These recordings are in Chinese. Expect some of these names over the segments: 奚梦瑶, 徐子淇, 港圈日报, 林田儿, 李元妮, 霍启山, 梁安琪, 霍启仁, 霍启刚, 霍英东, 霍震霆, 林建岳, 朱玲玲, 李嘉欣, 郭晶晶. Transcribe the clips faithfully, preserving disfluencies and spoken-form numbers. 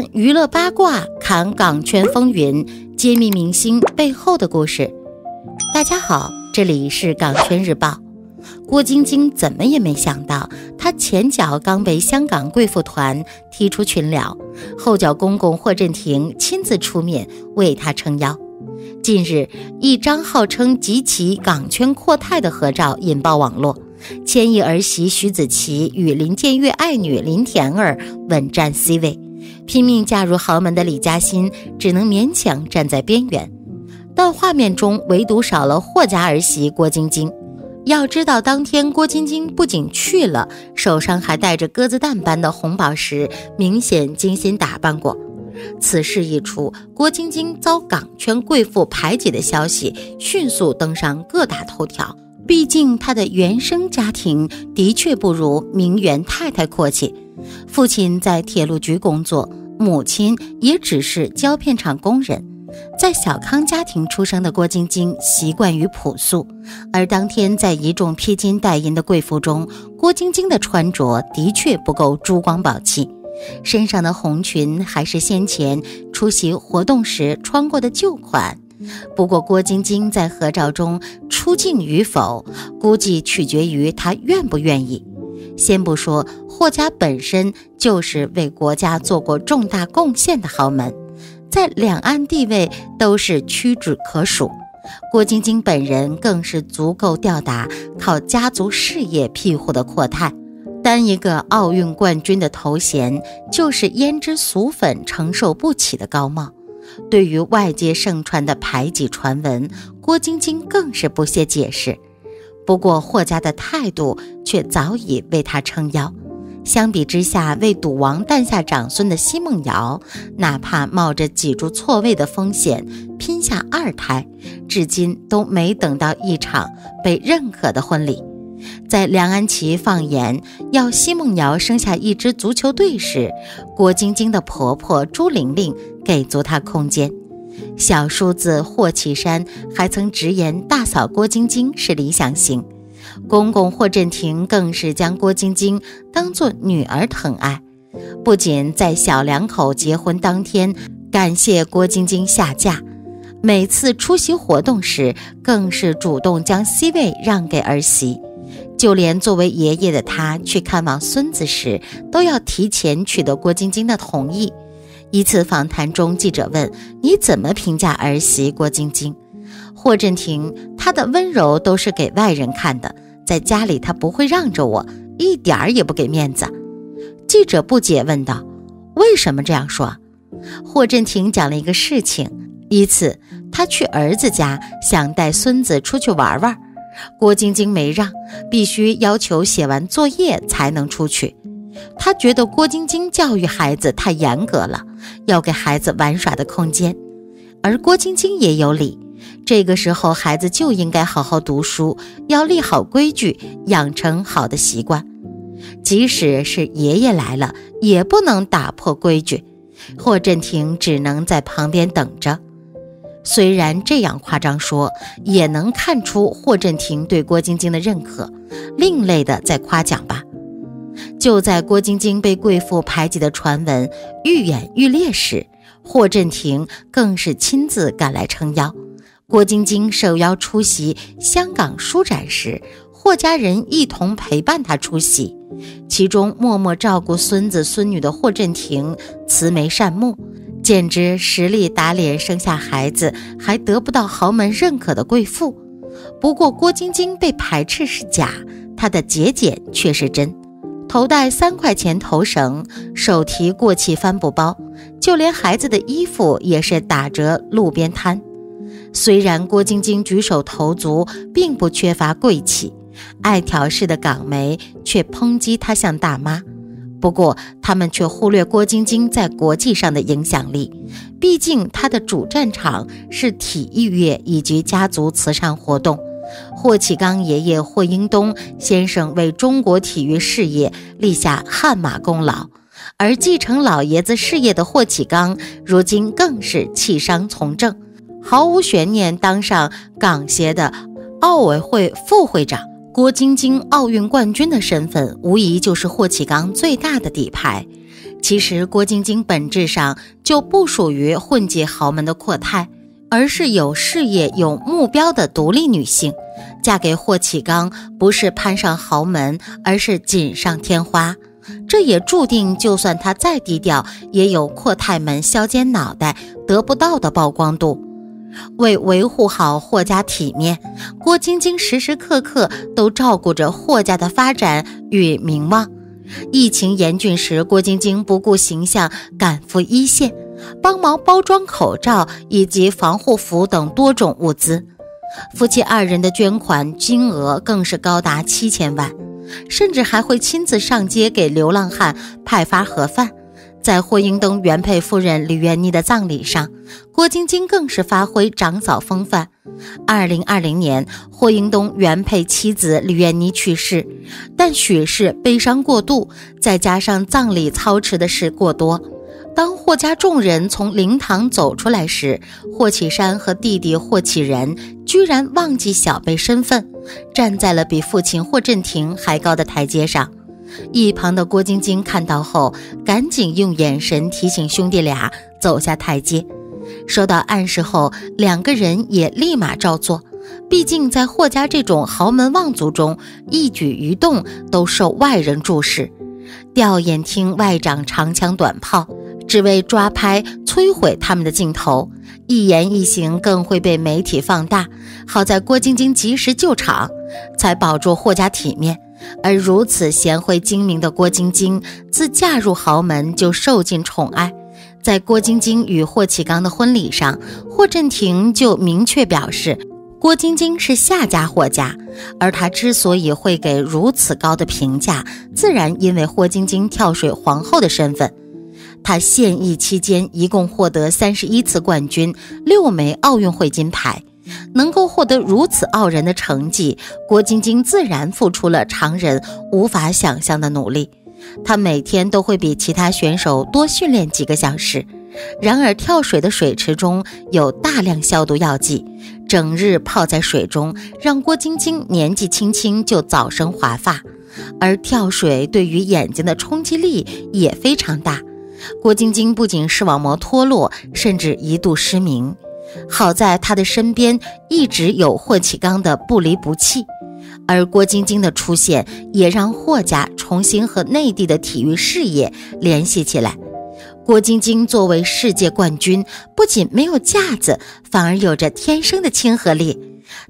论娱乐八卦，侃港圈风云，揭秘明星背后的故事。大家好，这里是港圈日报。郭晶晶怎么也没想到，她前脚刚被香港贵妇团踢出群聊，后脚公公霍震霆亲自出面为她撑腰。近日，一张号称极其港圈阔太的合照引爆网络，千亿儿媳徐子淇与林建岳爱女林田儿稳占 C 位，拼命嫁入豪门的李嘉欣只能勉强站在边缘，但画面中唯独少了霍家儿媳郭晶晶。要知道，当天郭晶晶不仅去了，手上还带着鸽子蛋般的红宝石，明显精心打扮过。此事一出，郭晶晶遭港圈贵妇排挤的消息迅速登上各大头条，毕竟她的原生家庭的确不如名媛太太阔气，父亲在铁路局工作，母亲也只是胶片厂工人。在小康家庭出生的郭晶晶习惯于朴素，而当天在一众披金戴银的贵妇中，郭晶晶的穿着的确不够珠光宝气，身上的红裙还是先前出席活动时穿过的旧款。不过郭晶晶在合照中出镜与否，估计取决于她愿不愿意。先不说霍家本身就是为国家做过重大贡献的豪门，在两岸地位都是屈指可数，郭晶晶本人更是足够吊打靠家族事业庇护的阔太，单一个奥运冠军的头衔就是胭脂俗粉承受不起的高帽。对于外界盛传的排挤传闻，郭晶晶更是不屑解释。不过霍家的态度却早已为她撑腰，相比之下，为赌王诞下长孙的奚梦瑶，哪怕冒着脊柱错位的风险拼下二胎，至今都没等到一场被认可的婚礼。在梁安琪放言要奚梦瑶生下一支足球队时，郭晶晶的婆婆朱玲玲给足她空间。小叔子霍启山还曾直言大嫂郭晶晶是理想型，公公霍震霆更是将郭晶晶当作女儿疼爱，不仅在小两口结婚当天感谢郭晶晶下嫁，每次出席活动时更是主动将 C 位让给儿媳，就连作为爷爷的他去看望孙子时都要提前取得郭晶晶的同意。一次访谈中，记者问你怎么评价儿媳郭晶晶，霍震霆他的温柔都是给外人看的，在家里他不会让着我，一点儿也不给面子。记者不解问道，为什么这样说？霍震霆讲了一个事情，一次他去儿子家想带孙子出去玩玩，郭晶晶没让，必须要求写完作业才能出去。他觉得郭晶晶教育孩子太严格了，要给孩子玩耍的空间。而郭晶晶也有理，这个时候孩子就应该好好读书，要立好规矩，养成好的习惯。即使是爷爷来了，也不能打破规矩。霍震霆只能在旁边等着。虽然这样夸张说，也能看出霍震霆对郭晶晶的认可，另类的在夸奖吧。就在郭晶晶被贵妇排挤的传闻愈演愈烈时，霍震霆更是亲自赶来撑腰。郭晶晶受邀出席香港书展时，霍家人一同陪伴她出席，其中默默照顾孙子孙女的霍震霆慈眉善目，简直实力打脸生下孩子还得不到豪门认可的贵妇。不过郭晶晶被排斥是假，她的节俭却是真。头戴三块钱头绳，手提过期帆布包，就连孩子的衣服也是打折路边摊。虽然郭晶晶举手投足并不缺乏贵气，爱挑事的港媒却抨击她像大妈。不过他们却忽略郭晶晶在国际上的影响力，毕竟她的主战场是体育业以及家族慈善活动。霍启刚爷爷霍英东先生为中国体育事业立下汗马功劳，而继承老爷子事业的霍启刚如今更是弃商从政，毫无悬念当上港协的奥委会副会长。郭晶晶奥运冠军的身份，无疑就是霍启刚最大的底牌。其实郭晶晶本质上就不属于混迹豪门的阔太，而是有事业有目标的独立女性。嫁给霍启刚不是攀上豪门，而是锦上添花。这也注定就算她再低调，也有阔太们削尖脑袋得不到的曝光度。为维护好霍家体面，郭晶晶时时刻刻都照顾着霍家的发展与名望。疫情严峻时，郭晶晶不顾形象赶赴一线，帮忙包装口罩以及防护服等多种物资。夫妻二人的捐款金额更是高达七千万，甚至还会亲自上街给流浪汉派发盒饭。在霍英登原配夫人李元妮的葬礼上，郭晶晶更是发挥长嫂风范。二零二零年，霍英东原配妻子李元妮去世，但许氏悲伤过度，再加上葬礼操持的事过多。当霍家众人从灵堂走出来时，霍启山和弟弟霍启仁居然忘记小辈身份，站在了比父亲霍震霆还高的台阶上。一旁的郭晶晶看到后，赶紧用眼神提醒兄弟俩走下台阶。收到暗示后，两个人也立马照做，毕竟在霍家这种豪门望族中，一举一动都受外人注视，吊眼听外长长枪短炮，只为抓拍摧毁他们的镜头，一言一行更会被媒体放大。好在郭晶晶及时救场，才保住霍家体面。而如此贤惠精明的郭晶晶，自嫁入豪门就受尽宠爱。在郭晶晶与霍启刚的婚礼上，霍震霆就明确表示，郭晶晶是下嫁霍家，而她之所以会给如此高的评价，自然因为霍晶晶跳水皇后的身份。她现役期间一共获得三十一次冠军，六枚奥运会金牌。能够获得如此傲人的成绩，郭晶晶自然付出了常人无法想象的努力。她每天都会比其他选手多训练几个小时，然而跳水的水池中有大量消毒药剂，整日泡在水中，让郭晶晶年纪轻轻就早生华发。而跳水对于眼睛的冲击力也非常大，郭晶晶不仅视网膜脱落，甚至一度失明。好在她的身边一直有霍启刚的不离不弃，而郭晶晶的出现也让霍家重新和内地的体育事业联系起来。郭晶晶作为世界冠军，不仅没有架子，反而有着天生的亲和力。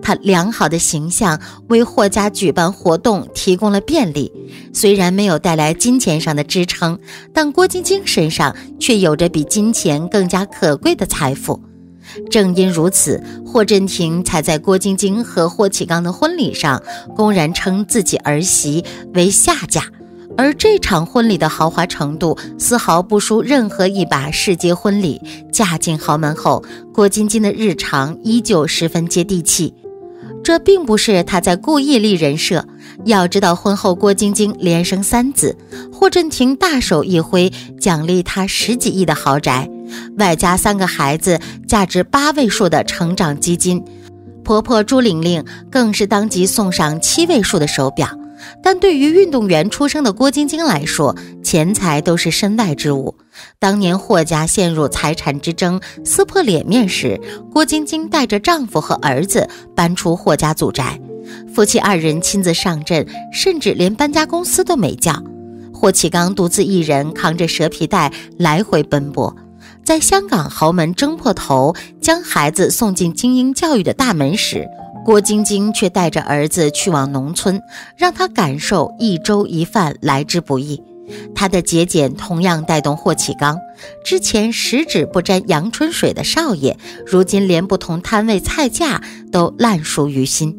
她良好的形象为霍家举办活动提供了便利，虽然没有带来金钱上的支撑，但郭晶晶身上却有着比金钱更加可贵的财富。正因如此，霍震霆才在郭晶晶和霍启刚的婚礼上公然称自己儿媳为下嫁，而这场婚礼的豪华程度丝毫不输任何一把世界婚礼。嫁进豪门后，郭晶晶的日常依旧十分接地气，这并不是她在故意立人设。要知道，婚后郭晶晶连生三子，霍震霆大手一挥奖励她十几亿的豪宅，外加三个孩子价值八位数的成长基金，婆婆朱玲玲更是当即送上七位数的手表。但对于运动员出生的郭晶晶来说，钱财都是身外之物。当年霍家陷入财产之争，撕破脸面时，郭晶晶带着丈夫和儿子搬出霍家祖宅，夫妻二人亲自上阵，甚至连搬家公司都没叫。霍启刚独自一人扛着蛇皮袋来回奔波，在香港豪门争破头，将孩子送进精英教育的大门时，郭晶晶却带着儿子去往农村，让他感受一粥一饭来之不易。他的节俭同样带动霍启刚，之前十指不沾阳春水的少爷，如今连不同摊位菜价都烂熟于心。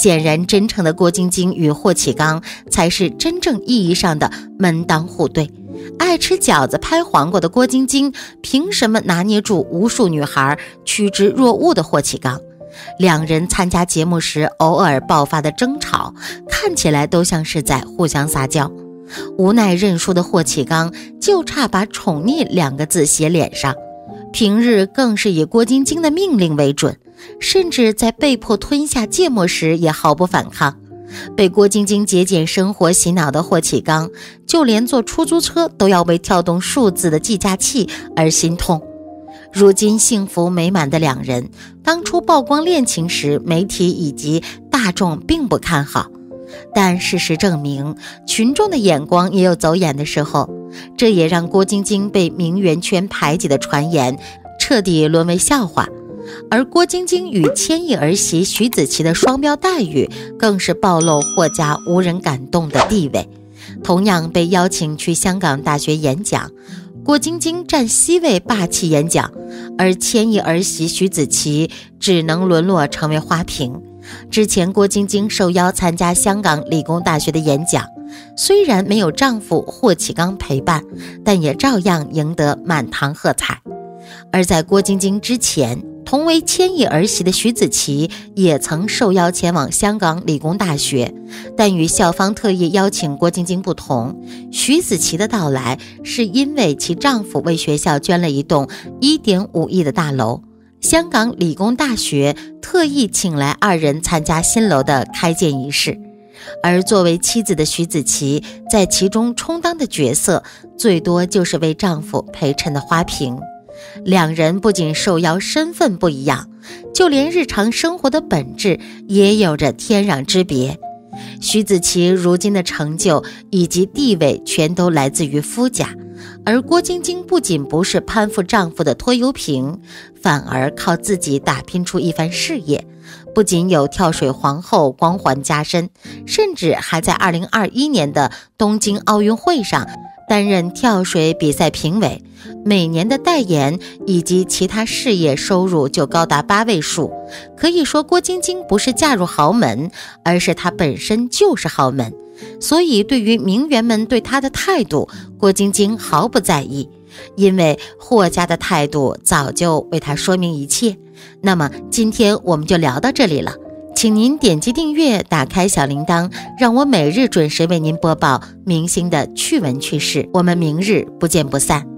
显然，真诚的郭晶晶与霍启刚才是真正意义上的门当户对。爱吃饺子拍黄瓜的郭晶晶，凭什么拿捏住无数女孩趋之若鹜的霍启刚？两人参加节目时偶尔爆发的争吵，看起来都像是在互相撒娇。无奈认输的霍启刚就差把宠溺两个字写脸上，平日更是以郭晶晶的命令为准，甚至在被迫吞下芥末时也毫不反抗。被郭晶晶节俭生活洗脑的霍启刚，就连坐出租车都要为跳动数字的计价器而心痛。如今幸福美满的两人，当初曝光恋情时，媒体以及大众并不看好。但事实证明，群众的眼光也有走眼的时候，这也让郭晶晶被名媛圈排挤的传言彻底沦为笑话。而郭晶晶与千亿儿媳徐子淇的双标待遇，更是暴露霍家无人敢动的地位。同样被邀请去香港大学演讲，郭晶晶占 C 位霸气演讲，而千亿儿媳徐子淇只能沦落成为花瓶。之前郭晶晶受邀参加香港理工大学的演讲，虽然没有丈夫霍启刚陪伴，但也照样赢得满堂喝彩。而在郭晶晶之前，同为千亿儿媳的徐子淇也曾受邀前往香港理工大学，但与校方特意邀请郭晶晶不同，徐子淇的到来是因为其丈夫为学校捐了一栋 一点五亿的大楼，香港理工大学特意请来二人参加新楼的开建仪式。而作为妻子的徐子淇在其中充当的角色，最多就是为丈夫陪衬的花瓶。两人不仅受邀身份不一样，就连日常生活的本质也有着天壤之别。徐子淇如今的成就以及地位全都来自于夫家，而郭晶晶不仅不是攀附丈夫的拖油瓶，反而靠自己打拼出一番事业，不仅有跳水皇后光环加身，甚至还在二零二一年的东京奥运会上担任跳水比赛评委，每年的代言以及其他事业收入就高达八位数。可以说郭晶晶不是嫁入豪门，而是她本身就是豪门。所以对于名媛们对她的态度，郭晶晶毫不在意，因为霍家的态度早就为她说明一切。那么今天我们就聊到这里了，请您点击订阅，打开小铃铛，让我每日准时为您播报明星的趣闻趣事。我们明日不见不散。